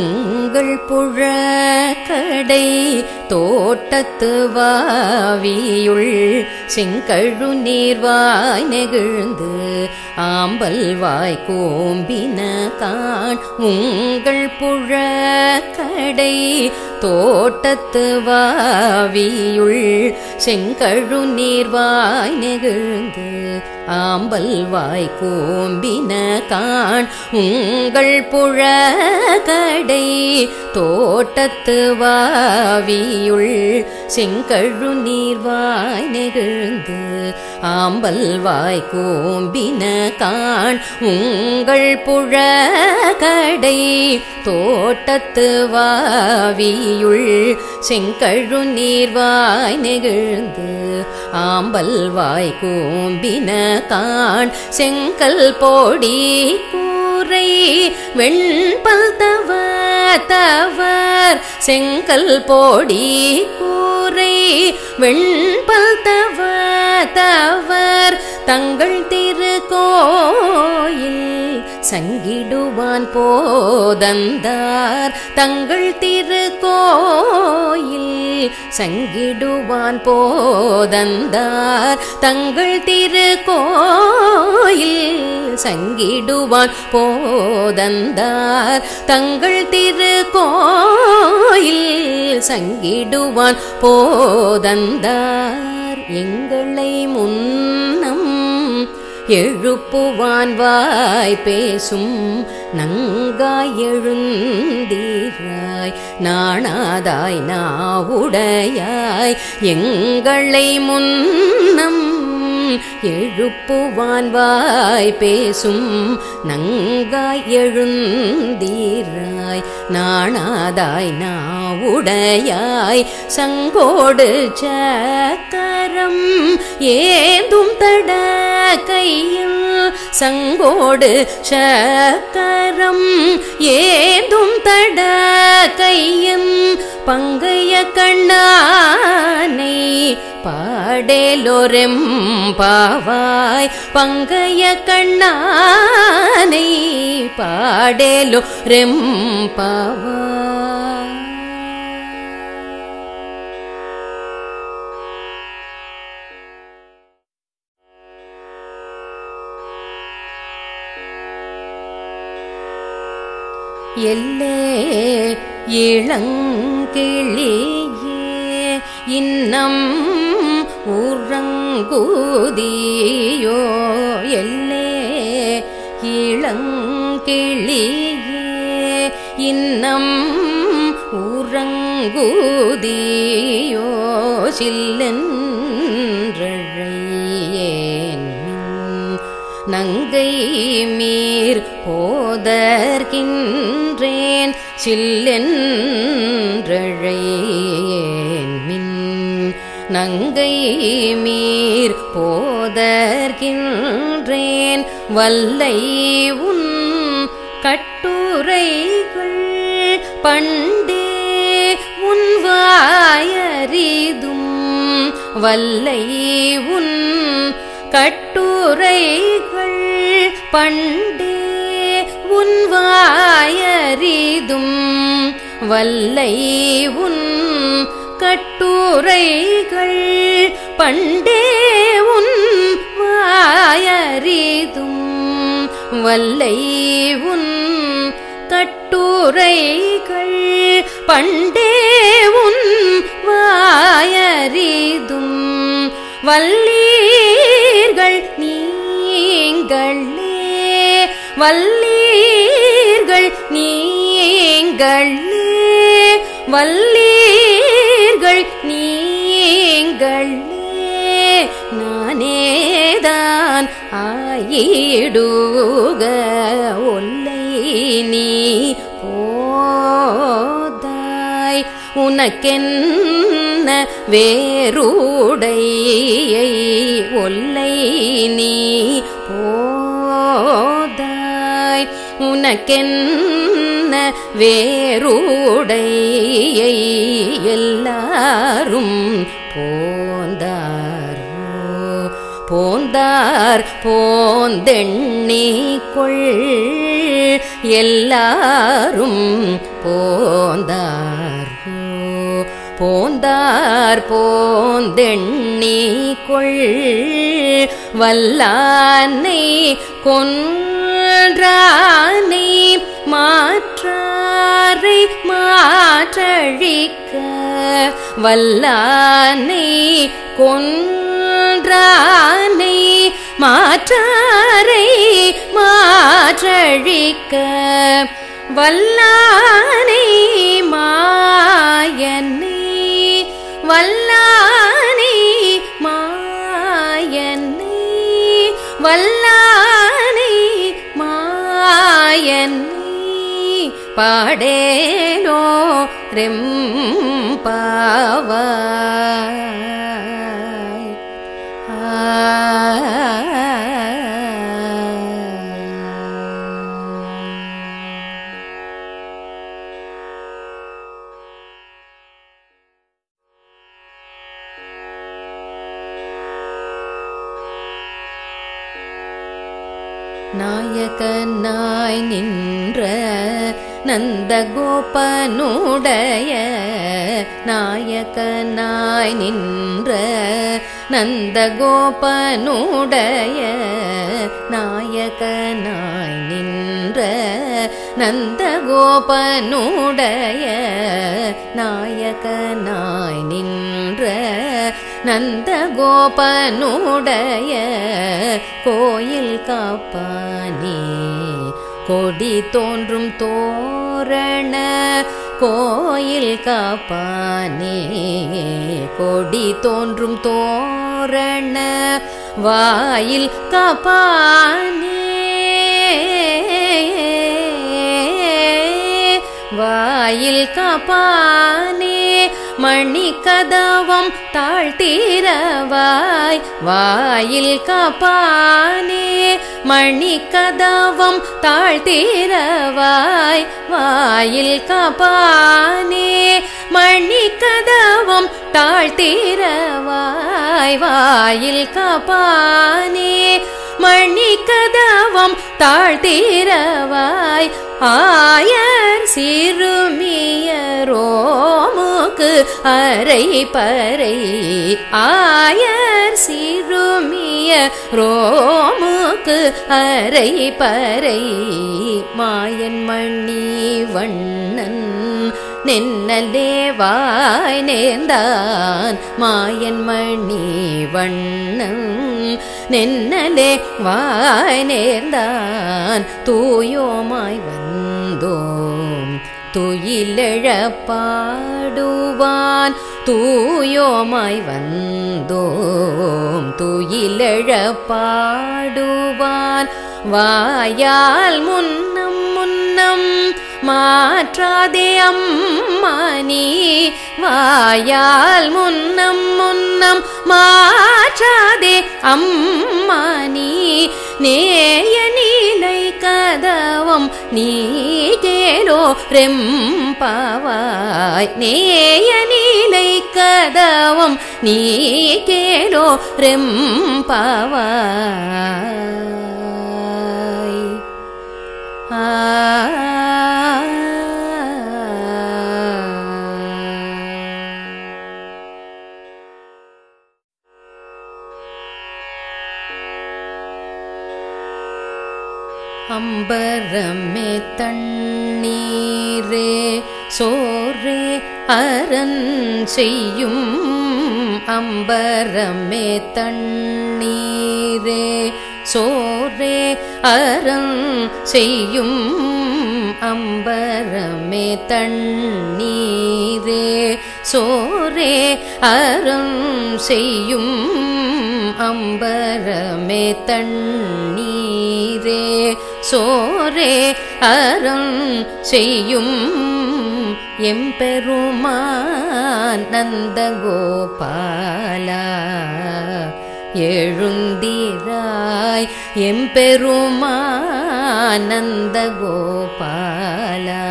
உங்கள் புழக்கடை தோட்டத்து வாவியுள் செங்கழு நீர்வாய் நெகிழ்ந்து ஆம்பல்வாய் கோம்பின கான் உங்கள் புழக்கடை தோட்டத்து வாவியுள் செங்கழு நீர்வாய் நெகிழ்ந்து ஆம்பல்வாய் கோம்பின கான் உங்கள் புழக்கடை தோட்டத்து வாவியுள் செங்கழு நீர்வாய் நெகிழ்ந்து ஆம்பல்வாய் கோம்பின கான் உங்கள் புழக்கடை தோட்டத்து வாவியுள் செங்கழு நீர்வாய் நெகிழ்ந்து ஆம்பல்வாய் கோம்பின கான் செங்கல் போடி கூரை வெண்பல் தவர் செங்கல் போடி கூரை வெண்பல் தவர் தங்கள் திருக்கோயில் சங்கிடுவான் போதந்தார் தங்கள் திருக்கோயில் சங்கிடுவான் போதந்தார் தங்கள் திருக்கோயில் சங்கிடுவான் போதந்தார் தங்கள் திருக்கோயில் சங்கிடுவான் போதந்தார் எங்களை முன்னம் எழுப்புவான் வாய் பேசும் நங்காய் எழுந்தீராய் நாணாதாய் நாவுடையாய் எங்களை முன்னம் எழுப்புவான் வாய் பேசும் நங்காய் எழுந்தீராய் நாணாதாய் நாவுடையாய் சங்கோடு சக்கரம் ஏதும் தட கையில் சங்கோடு சக்கரம் ஏதும் தட கையும் பங்கைய கண்ணானை பாடேலோரெம் பாவாய் பங்கைய கண்ணானை பாடேலோரெம் பாவாய் எல்லே இளங்கிளியே இன்னம் உறங்குதியோ எல்லே இளங்கிளியே இன்னம் உறங்குதியோ சில்லென்றழையேன் நங்கை மீர் போதற்கின்றேன் சில்லென்றழையேன் மின் நங்கை மீர் போதற்கின்றேன் வல்லை உன் கட்டுரைகள் பண்டே உன் வாயறிதும் வல்லை உன் கட்டுரைகள் பண்டே உன் வாயறிதும் வல்லை உன் கட்டுரைகள் பண்டே உன் வாயறிதும் வல்லை உன் கட்டுரைகள் பண்டே உன் வாயறிதும் வல்லீர்கள் நீங்களே வல்லீர்கள் நீங்களே வல்லீர்கள் நீங்களே நானேதான் ஆயிடுக ஒல்லை நீ போதாய் உனக்கென்ன வேருடையை ஒல்லை நீ போதாய் உனக்கென்ன வேருடையை எல்லாரும் போந்தாரோ போந்தார் போந்தெண்ணிக்கொள் எல்லாரும் போந்தார் போந்தார் போந்தெண்ணிக்கொள் வல்லானை கொன்றானை மாற்றாரை மாற்றழிக்க வல்லானை கொன்றானை மாற்றாரை மாற்றழிக்க வல்லானை மாயனை வல்லானை மாயனை வல்லானை மாயனை பாடேனோ ரெம்பாவாய் நாயகனாய் நின்ற நந்த கோபனுடைய நாயகனாய் நின்ற நந்த கோபனுடைய நாயகனாய் நின்ற நந்த கோபனுடைய நாயகனாய் நின்ற நந்த கோபனுடைய கோயில் காப்பானே கொடி தோன்றும் தோரண கோயில் காப்பானே கொடி தோன்றும் தோரண வாயில் காப்பானே வாயில் காப்பானே மணி கதவம் தாழ்த்திரவாய் வாயில் காப்பானே மணி கதவம் தாழ்த்திரவாய் வாயில் காப்பானே மணி கதவம் தாழ்த்திரவாய் வாயில் காப்பானே மணி கதவம் தாழ்த்திரவாய் ஆயர் சிறுமியரோமுக்கு அரை பறை ஆயர் சிறுமியரோமுக்கு அரை பறை மாயன் மணி வண்ணன் நின்னலேவாய் நேர்ந்தான் மாயன் மணி வண்ணன் நின்னலே வாய் நேர்ந்தான் தூயோமாய் வந்தோம் துயிலெழப்பாடுவான் தூயோமாய் வந்தோம் துயிலெழப்பாடுவான் வாயால் முன்னம் முன்னம் மாற்றாதே அம்மானி வாயால் முன்னம் முன்னம் மாற்றாதே அம்மானி நேய நீலை கதவம் நீகேலோ ரெம்பாவாய் நேய நீலை கதவம் நீகேலோ ரெம்பாவாய் அம்பரமே தண்ணீரே சோரே அரண் செய்யும் அம்பரமே தண்ணீரே சோரே அரண் செய்யும் அம்பரமே தண்ணீரே சோரே அரண் செய்யும் அம்பரமே தண்ணீரே சோரே அறம் செய்யும் எம்பெருமான் நந்த கோபாலா எழுந்திராய் எம்பெருமான் நந்த கோபாலா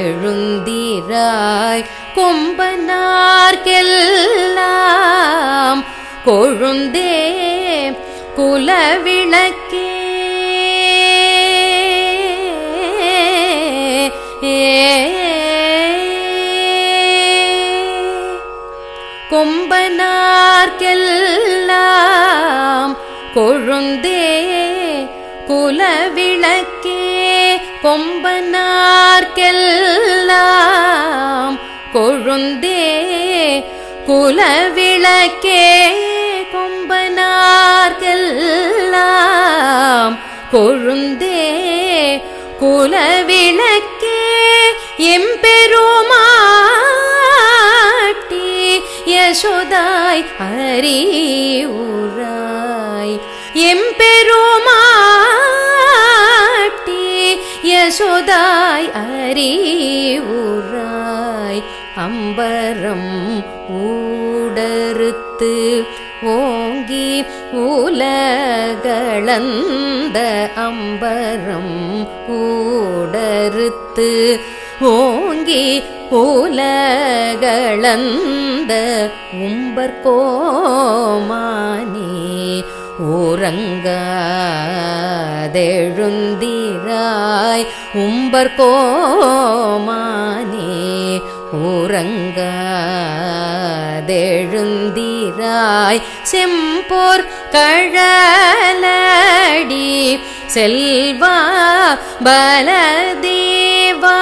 எழுந்திராய் கொம்பனார்க்கெல்லாம் கொழுந்தே குலவிளக்கே கொம்பனார்க்கெல்லாம் கொழுந்தே குலவிளக்கே கொம்பனார்க்கெல்லாம் கொழுந்தே குலவிளக்கே கொம்பனார்க்கெல்லாம் கொழுந்தே குலவிளக்கே எம்பெருமாட்டி யசோதாய் அறிவுராய் எம்பெருமாட்டி யசோதாய் அறிவுராய் அம்பரம் ஊடறுத்து ஓங்கி உலகளந்த அம்பரம் ஊடறுத்து ஓங்கி உலகளந்த உம்பர்கோமானே உறங்காதெழுந்திராய் உம்பர்கோமானே உறங்காதெழுந்திராய் செம்போர் கழலடி செல்வா பலதேவா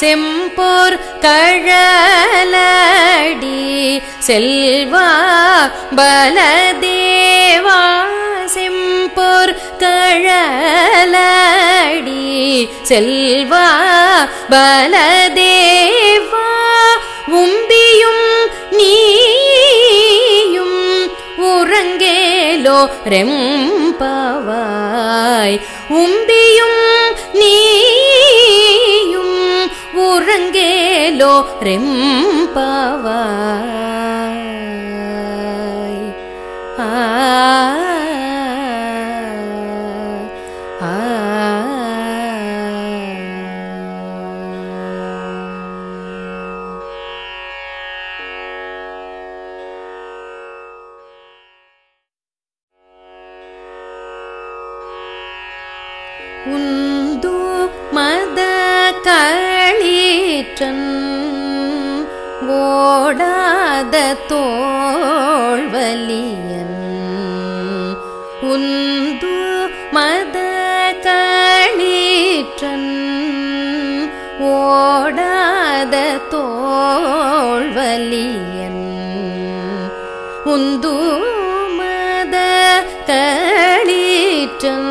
செம்போர் கழலடி செல்வா பலதேவா செம்போர் கழலடி செல்வா பலதேவா உம்பியும் நீயும் உறங்கேலோ ரெம்பவாய் உம்பியும் நீயும் உறங்கேலோ ரெம்பவாய் ஆ உந்து மத களிற்றன் ஓடாத தோள்வலியன் உந்து மத களிற்றன் ஓடாத தோள்வலியன் உந்து மத களிற்றன்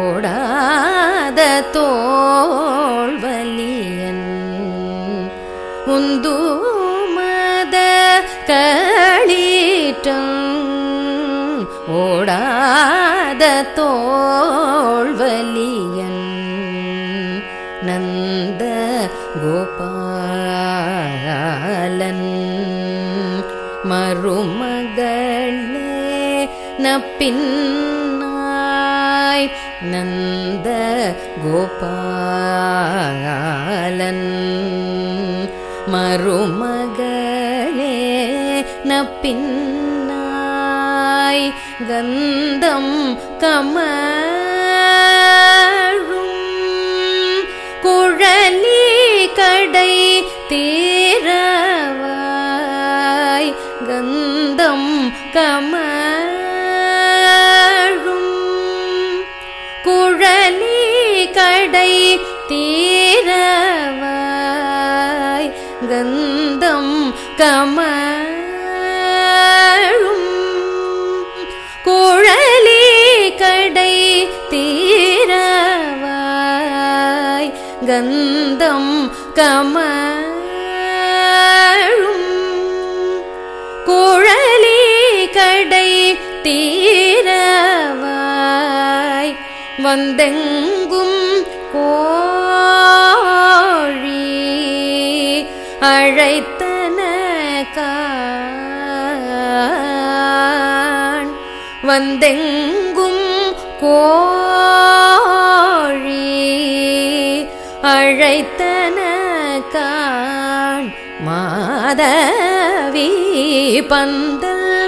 ஓடாத தோள்வலியன் உந்து மத களிற்றன் ஓடாத தோள்வலியன் நந்த கோபாலன் மருமகளே நப்பின் நந்த கோபாலன் மருமகளே நப்பின்னாய் கந்தம் கமழும் குழலி கடை தீரவாய் கந்தம் கமழும் குழலி கடை தீரவாய் கந்தம் கமழும் குழலி கடை தீரவாய் கந்தம் கமழும் குழலி கடை தீரவாய் வந்தெங்கும் கோழி அழைத்தனகான் வந்தெங்கும் கோழி அழைத்தனகான் மாதவி பந்தல்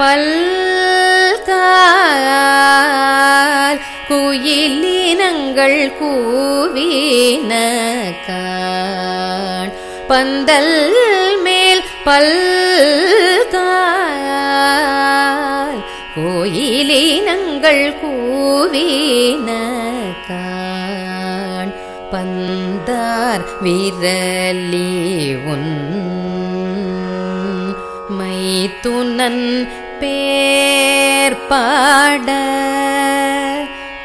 பல்கால் குயிலினங்கள் கூவின கான் பந்தல் மேல் பல்கால் குயிலினங்கள் கூவின கான் பந்தார் விரலி உன் மைத்துனன் பேர் பாட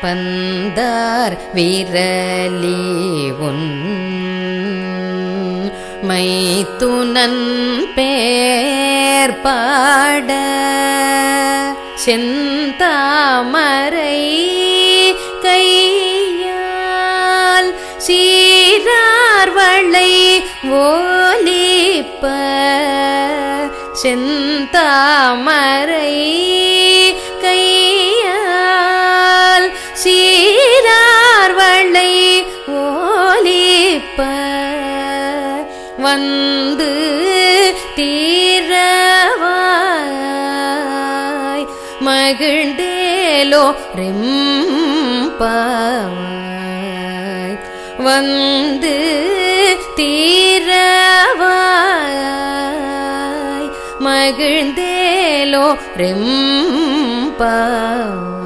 பந்தார் விரலி உன் மைத்துனன் பேர் பாட செந்தாமரை கையால் சீரார்வளை ஓலிப்ப செந்தாமரை கையால் சீரார்வளை ஓலிப்ப வந்து தீரவாய் மகிழ்ந்தேலோ ரெம்பாய் வந்து தீரவாய் மகிழ்ந்தேலோ ரெம்பாய்.